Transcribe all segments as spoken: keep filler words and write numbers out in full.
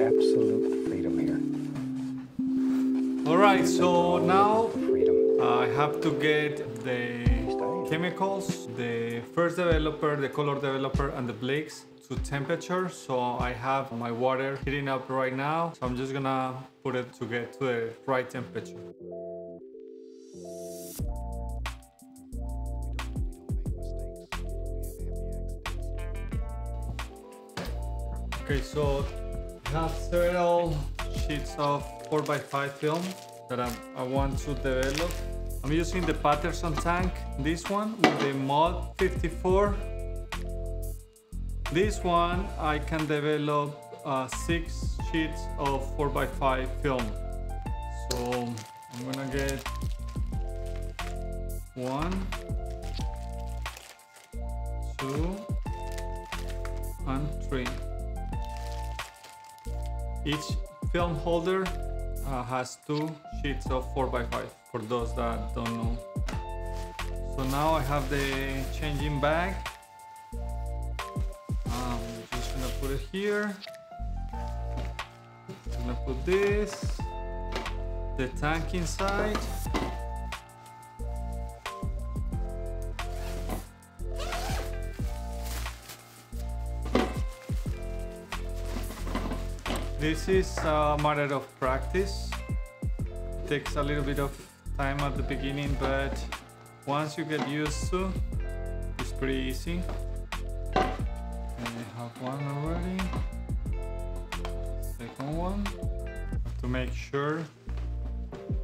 absolute freedom here. All right, so now freedom. I have to get the chemicals, the first developer, the color developer, and the Blix to temperature. So I have my water heating up right now. So I'm just gonna put it to get to the right temperature. Okay, so I have several sheets of four by five film that I'm, I want to develop. I'm using the Paterson tank, this one with the Mod fifty-four. This one I can develop uh, six sheets of four by five film. So I'm gonna get one, two, and three. Each film holder uh, has two sheets of four by five, for those that don't know. So now I have the changing bag. I'm just gonna put it here. I'm gonna put this, the tank inside. This is a matter of practice. It takes a little bit of time at the beginning, but once you get used to, it's pretty easy. And I have one already. Second one. Have to make sure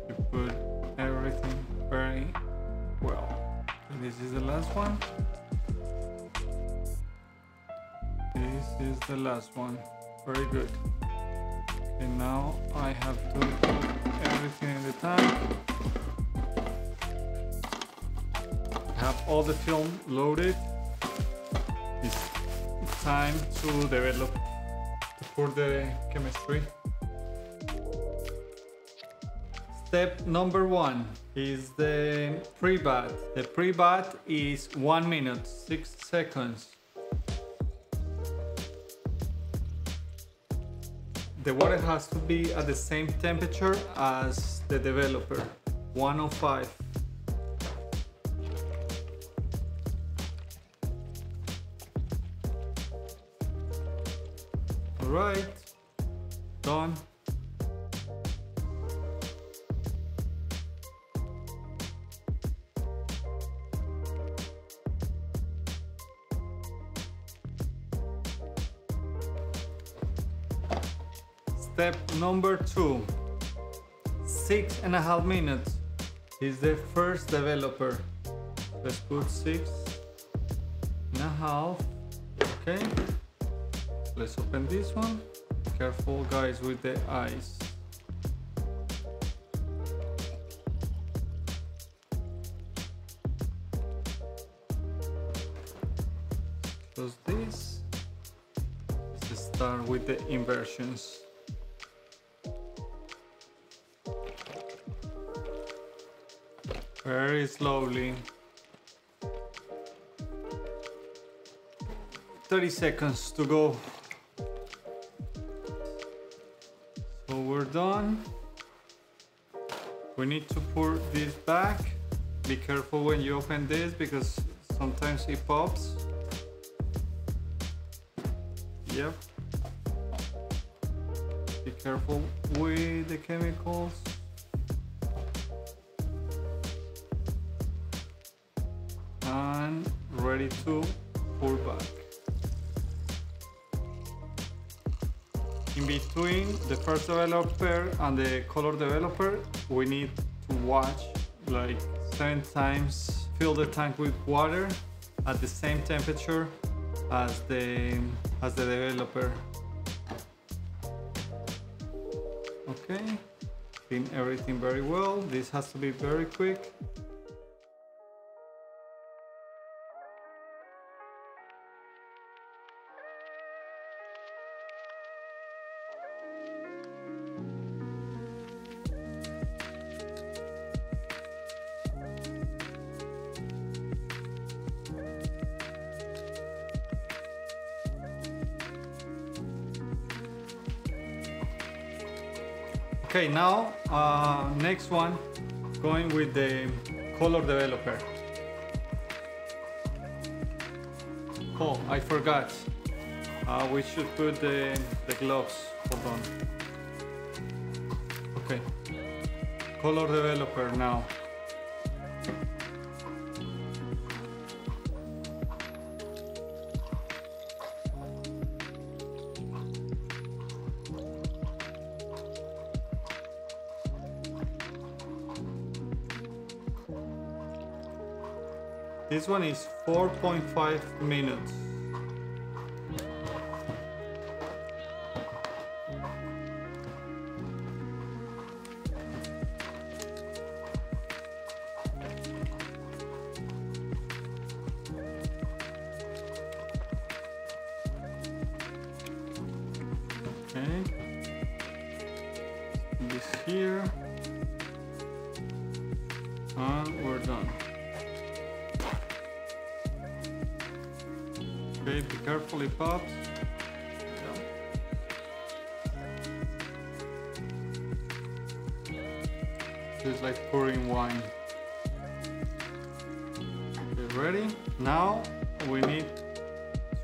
you put everything very well. And this is the last one. This is the last one. Very good. And now I have to put everything in the tank. I have all the film loaded. It's time to develop, to pour the chemistry. Step number one is the pre-bath. The pre-bath is one minute, six seconds. The water has to be at the same temperature as the developer, one oh five. All right, done. Step number two, six and a half minutes is the first developer. Let's put six and a half. Okay, let's open this one. Careful guys with the eyes. Close this. Let's start with the inversions. Very slowly. thirty seconds to go. So we're done. We need to pour this back. Be careful when you open this because sometimes it pops. Yep. Be careful with the chemicals. And ready to pour back. In between the first developer and the color developer, we need to watch like seven times, fill the tank with water at the same temperature as the as the developer. Okay, clean everything very well. This has to be very quick. Okay, now uh, next one, going with the color developer. Oh, I forgot. Uh, we should put the, the gloves. Hold on. Okay. Color developer now. This one is four point five minutes. Okay. This here. And we're done. Okay, be careful, it pops. It's like pouring wine. Okay, ready? Now we need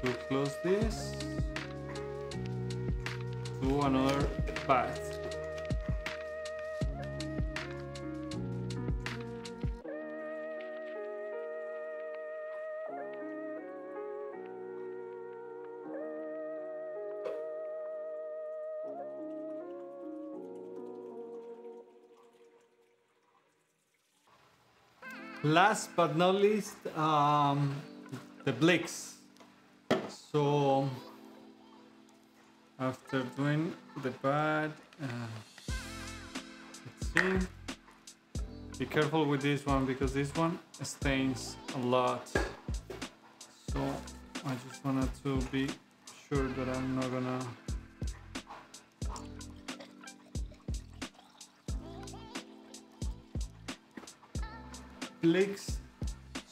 to close this. Do another pass. Last but not least, um, the Blix. So after doing the bad, uh, let's see. Be careful with this one because this one stains a lot. So I just wanted to be sure that I'm not gonna. Blix.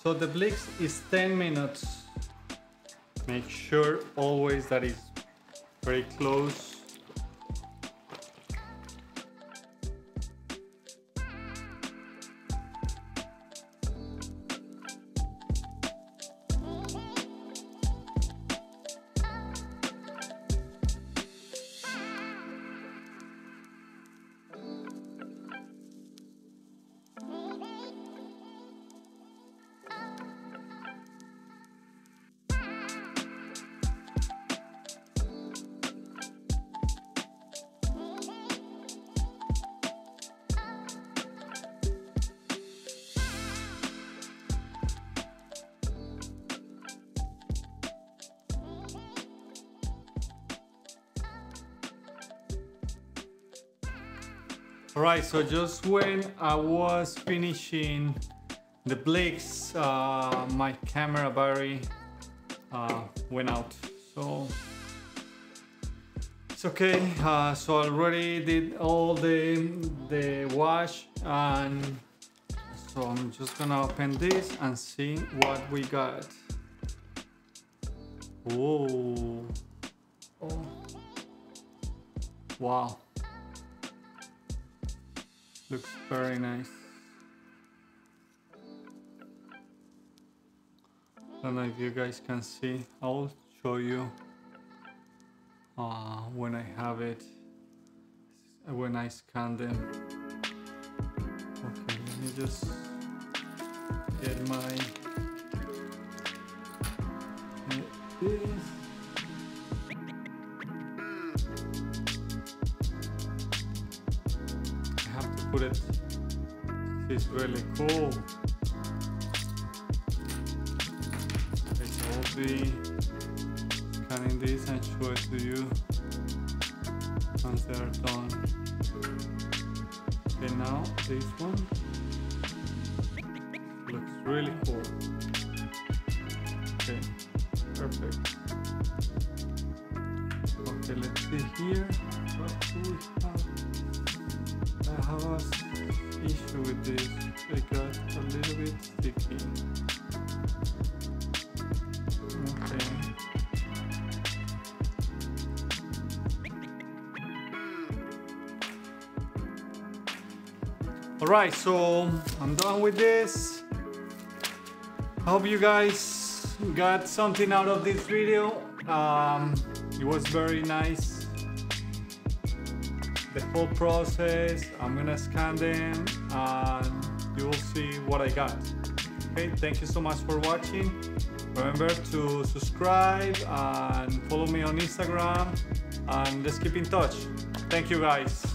So the Blix is ten minutes. Make sure always that it's very close. Alright, so just when I was finishing the Blix, uh, my camera battery uh, went out. So it's okay. Uh, so I already did all the, the wash, and so I'm just gonna open this and see what we got. Whoa. Oh. Wow. Looks very nice. I don't know if you guys can see. I'll show you uh, when I have it, when I scan them. Okay, let me just get my get this. Put it. It's really cool. It's all be scanning this and show it to you once they are done. Okay, now this one looks really cool. Okay, perfect. Okay, let's see here. What do we have? I have an issue with this. It got a little bit sticky. Okay. All right, so I'm done with this. I hope you guys got something out of this video. Um, it was very nice, the whole process. I'm gonna scan them and you will see what I got. Okay, thank you so much for watching. Remember to subscribe and follow me on Instagram, and let's keep in touch. Thank you guys.